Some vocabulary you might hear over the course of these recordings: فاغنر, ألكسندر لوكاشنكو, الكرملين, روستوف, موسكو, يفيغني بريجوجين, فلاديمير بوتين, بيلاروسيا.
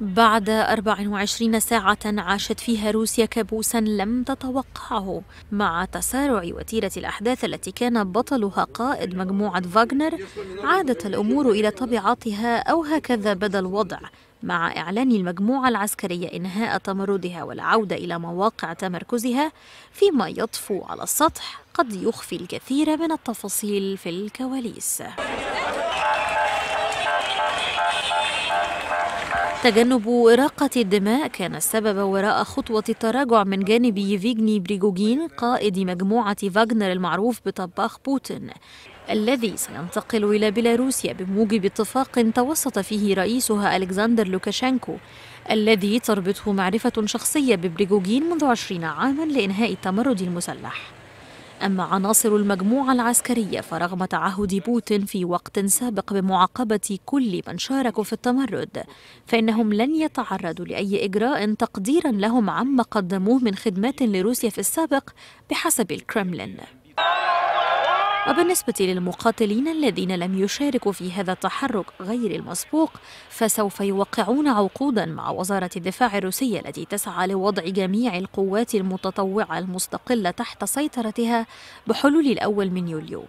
بعد 24 ساعة عاشت فيها روسيا كابوسا لم تتوقعه، مع تسارع وتيرة الأحداث التي كان بطلها قائد مجموعة فاغنر. عادت الأمور إلى طبيعتها، أو هكذا بدا الوضع، مع إعلان المجموعة العسكرية إنهاء تمردها والعودة إلى مواقع تمركزها، فيما يطفو على السطح قد يخفي الكثير من التفاصيل في الكواليس. تجنب إراقة الدماء كان السبب وراء خطوة التراجع من جانب يفيغني بريجوجين، قائد مجموعة فاغنر المعروف بطباخ بوتين، الذي سينتقل إلى بيلاروسيا بموجب اتفاق توسط فيه رئيسها ألكسندر لوكاشنكو، الذي تربطه معرفة شخصية ببريجوجين منذ 20 عاماً لإنهاء التمرد المسلح. أما عناصر المجموعة العسكرية فرغم تعهد بوتين في وقت سابق بمعاقبة كل من شاركوا في التمرد، فإنهم لن يتعرضوا لأي إجراء تقديراً لهم عما قدموه من خدمات لروسيا في السابق بحسب الكرملين. وبالنسبة للمقاتلين الذين لم يشاركوا في هذا التحرك غير المسبوق، فسوف يوقعون عقوداً مع وزارة الدفاع الروسية، التي تسعى لوضع جميع القوات المتطوعة المستقلة تحت سيطرتها بحلول 1 يوليو.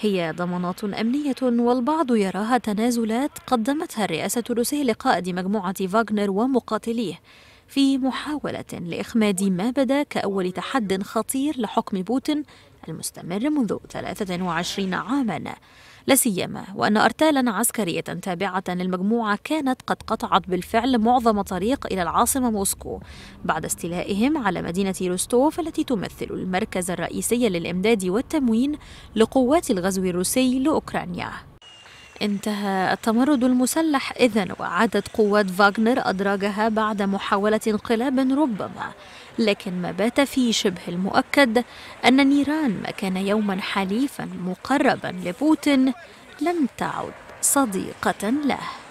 هي ضمانات أمنية، والبعض يراها تنازلات قدمتها الرئاسة الروسية لقائد مجموعة فاغنر ومقاتليه، في محاولة لإخماد ما بدا كأول تحد خطير لحكم بوتين المستمر منذ 23 عاماً، لا سيما وأن أرتالاً عسكرية تابعة للمجموعة كانت قد قطعت بالفعل معظم طريق إلى العاصمة موسكو بعد استيلائهم على مدينة روستوف، التي تمثل المركز الرئيسي للإمداد والتموين لقوات الغزو الروسي لأوكرانيا. انتهى التمرد المسلح إذن، وعادت قوات فاغنر أدراجها بعد محاولة انقلاب ربما، لكن ما بات فيه شبه المؤكد أن نيران ما كان يوما حليفا مقربا لبوتين لم تعد صديقة له.